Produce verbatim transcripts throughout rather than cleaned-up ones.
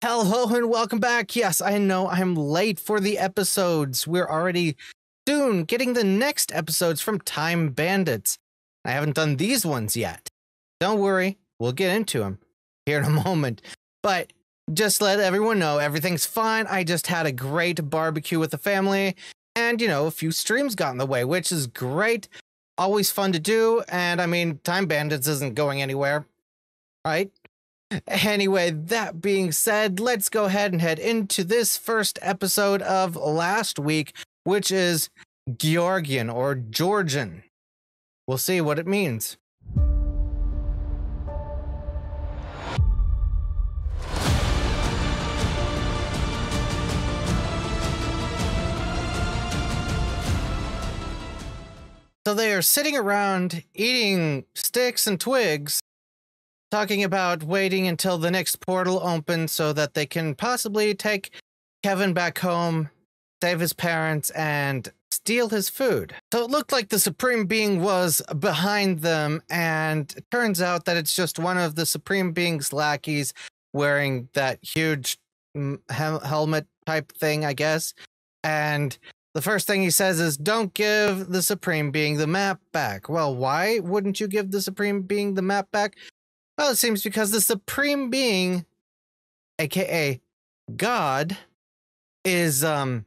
Hello and welcome back. Yes, I know I'm late for the episodes. We're already soon getting the next episodes from Time Bandits. I haven't done these ones yet. Don't worry, we'll get into them here in a moment. But just let everyone know everything's fine. I just had a great barbecue with the family and, you know, a few streams got in the way, which is great. Always fun to do. And I mean, Time Bandits isn't going anywhere, right? Anyway, that being said, let's go ahead and head into this first episode of last week, which is Georgian or Georgian. We'll see what it means. So they are sitting around eating sticks and twigs, talking about waiting until the next portal opens so that they can possibly take Kevin back home, save his parents, and steal his food. So it looked like the Supreme Being was behind them, and it turns out that it's just one of the Supreme Being's lackeys wearing that huge hel- helmet type thing, I guess. And the first thing he says is, don't give the Supreme Being the map back. Well, why wouldn't you give the Supreme Being the map back? Well, it seems because the Supreme Being, aka God, is um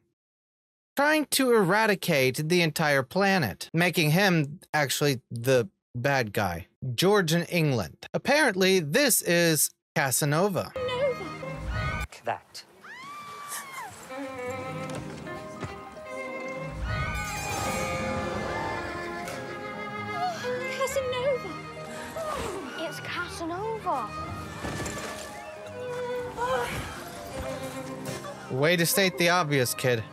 trying to eradicate the entire planet, making him actually the bad guy. Georgian England. Apparently, this is Casanova. Nova. That. Way to state the obvious, kid.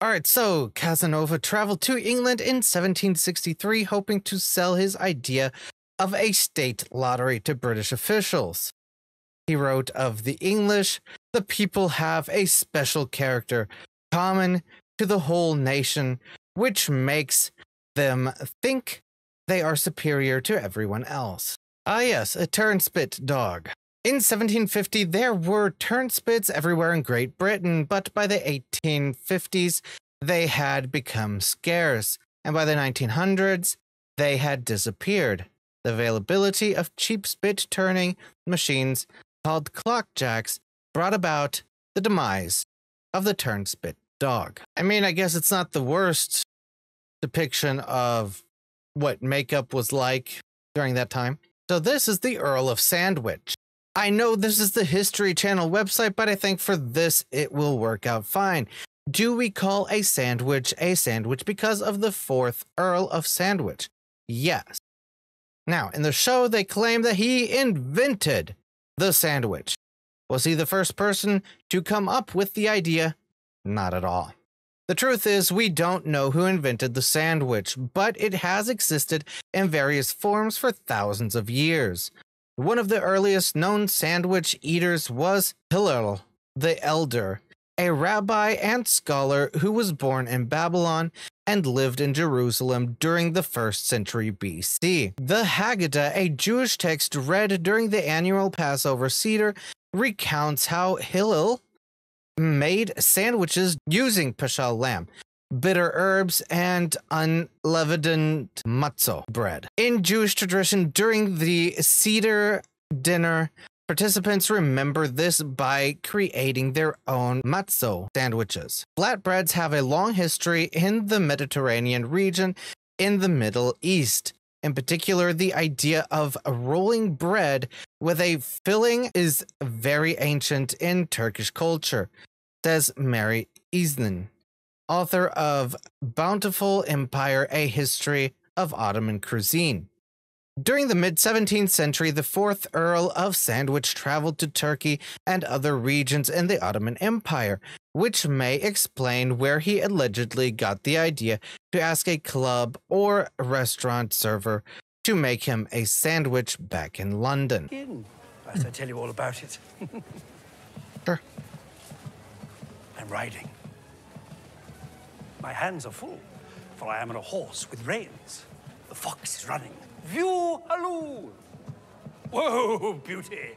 All right, so Casanova traveled to England in seventeen sixty-three, hoping to sell his idea of a state lottery to British officials. He wrote of the English, the people have a special character common to the whole nation, which makes them think they are superior to everyone else. Ah yes, a turnspit dog. In seventeen fifty, there were turnspits everywhere in Great Britain, but by the eighteen fifties, they had become scarce, and by the nineteen hundreds, they had disappeared. The availability of cheap spit turning machines called clockjacks brought about the demise of the turnspit dog. I mean, I guess it's not the worst depiction of what makeup was like during that time. So this is the Earl of Sandwich. I know this is the History Channel website, but I think for this, it will work out fine. Do we call a sandwich a sandwich because of the fourth Earl of Sandwich? Yes. Now, in the show, they claim that he invented the sandwich. Was he the first person to come up with the idea? Not at all. The truth is, we don't know who invented the sandwich, but it has existed in various forms for thousands of years. One of the earliest known sandwich eaters was Hillel the Elder, a rabbi and scholar who was born in Babylon and lived in Jerusalem during the first century B C. The Haggadah, a Jewish text read during the annual Passover Seder, recounts how Hillel made sandwiches using paschal lamb, bitter herbs, and unleavened matzo bread. In Jewish tradition, during the Seder dinner, participants remember this by creating their own matzo sandwiches. Flatbreads have a long history in the Mediterranean region in the Middle East. In particular, the idea of rolling bread with a filling is very ancient in Turkish culture, says Mary Isin, author of Bountiful Empire, A History of Ottoman Cuisine. During the mid-seventeenth century, the fourth Earl of Sandwich traveled to Turkey and other regions in the Ottoman Empire, which may explain where he allegedly got the idea to ask a club or restaurant server to make him a sandwich back in London. In. As I tell you all about it. Sure. I'm riding. My hands are full, for I am on a horse with reins. The fox is running. View, halloo! Whoa, beauty!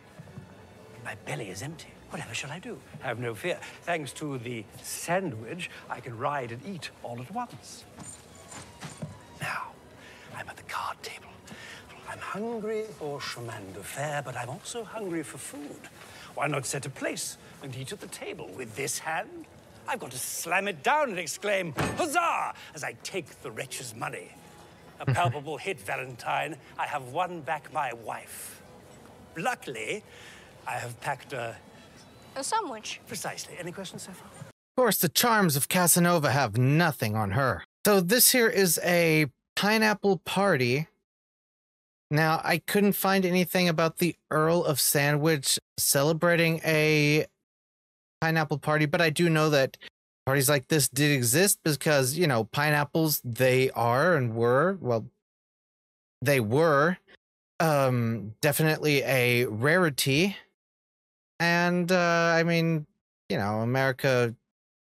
My belly is empty. Whatever shall I do? Have no fear. Thanks to the sandwich, I can ride and eat all at once. Now, I'm at the card table. I'm hungry for chemin de fer, but I'm also hungry for food. Why not set a place and eat at the table with this hand? I've got to slam it down and exclaim, huzzah, as I take the wretch's money. A palpable hit, Valentine. I have won back my wife. Luckily, I have packed a... A sandwich. Precisely. Any questions so far? Of course, the charms of Casanova have nothing on her. So this here is a pineapple party. Now, I couldn't find anything about the Earl of Sandwich celebrating a pineapple party, but I do know that parties like this did exist because, you know, pineapples, they are and were, well, they were um, definitely a rarity. And, uh, I mean, you know, America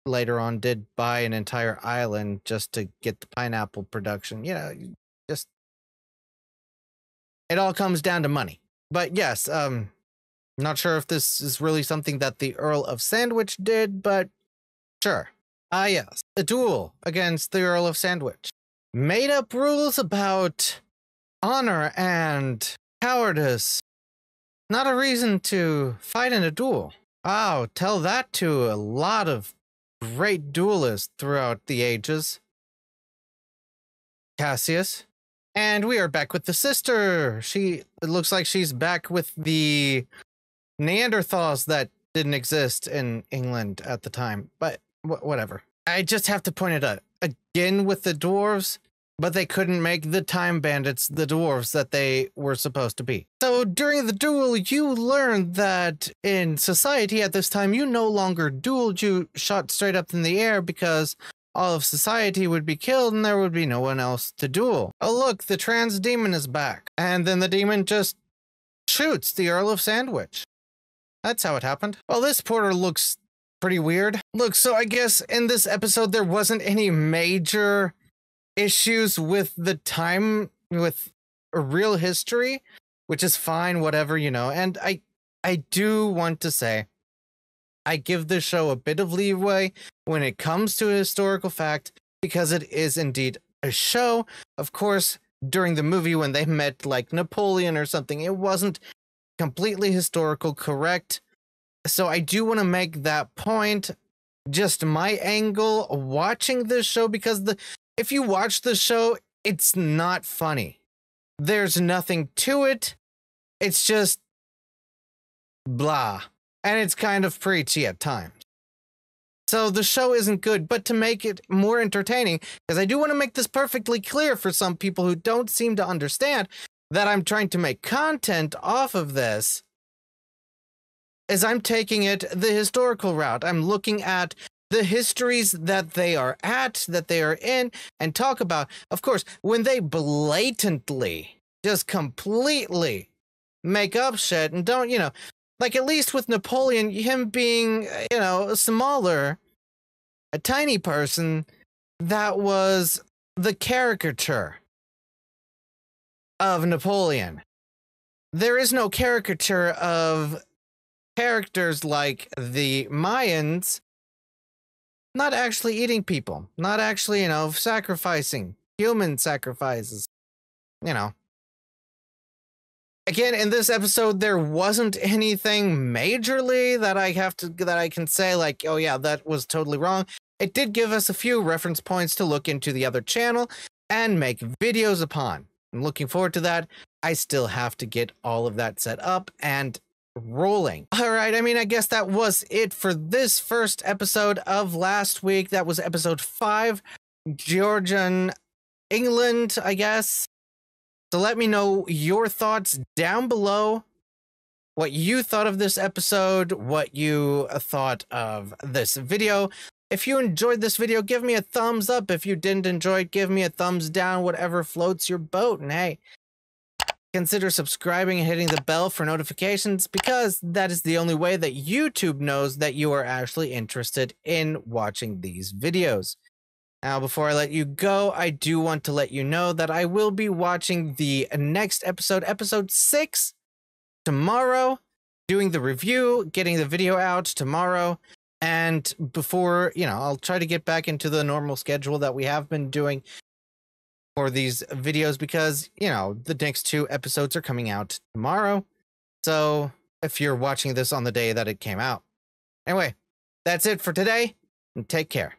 later on did buy an entire island just to get the pineapple production, you know, just... It all comes down to money. But yes, um, not sure if this is really something that the Earl of Sandwich did, but sure. Ah, yes. A duel against the Earl of Sandwich. Made up rules about honor and cowardice. Not a reason to fight in a duel. Oh, tell that to a lot of great duelists throughout the ages. Cassius. And we are back with the sister. She, it looks like she's back with the Neanderthals that didn't exist in England at the time, but wh whatever. I just have to point it out again with the dwarves, but they couldn't make the Time Bandits the dwarves that they were supposed to be. So during the duel, you learned that in society at this time, you no longer dueled, you shot straight up in the air because all of society would be killed and there would be no one else to duel. Oh look, the trans demon is back. And then the demon just shoots the Earl of Sandwich. That's how it happened. Well, this porter looks pretty weird. Look, so I guess in this episode there wasn't any major issues with the time, with real history, which is fine, whatever, you know. And I, I do want to say, I give this show a bit of leeway when it comes to historical fact, because it is indeed a show. Of course, during the movie when they met like Napoleon or something, it wasn't completely historical correct. So I do want to make that point. Just my angle watching this show, because the if you watch the show, it's not funny. There's nothing to it. It's just blah. And it's kind of preachy at times. So the show isn't good, but to make it more entertaining, because I do want to make this perfectly clear for some people who don't seem to understand that I'm trying to make content off of this, is I'm taking it the historical route. I'm looking at the histories that they are at, that they are in, and talk about. Of course, when they blatantly, just completely make up shit and don't, you know, like, at least with Napoleon, him being, you know, smaller, a tiny person, that was the caricature of Napoleon. There is no caricature of characters like the Mayans not actually eating people, not actually, you know, sacrificing, human sacrifices, you know. Again, in this episode, there wasn't anything majorly that I have to that I can say like, oh yeah, that was totally wrong. It did give us a few reference points to look into the other channel and make videos upon. I'm looking forward to that. I still have to get all of that set up and rolling. All right, I mean, I guess that was it for this first episode of last week. That was episode five, Georgian England, I guess. So let me know your thoughts down below, what you thought of this episode, what you thought of this video. If you enjoyed this video, give me a thumbs up. If you didn't enjoy it, give me a thumbs down, whatever floats your boat. And hey, consider subscribing and hitting the bell for notifications, because that is the only way that YouTube knows that you are actually interested in watching these videos. Now, before I let you go, I do want to let you know that I will be watching the next episode, episode six, tomorrow, doing the review, getting the video out tomorrow. And before, you know, I'll try to get back into the normal schedule that we have been doing for these videos because, you know, the next two episodes are coming out tomorrow. So if you're watching this on the day that it came out. Anyway, that's it for today and take care.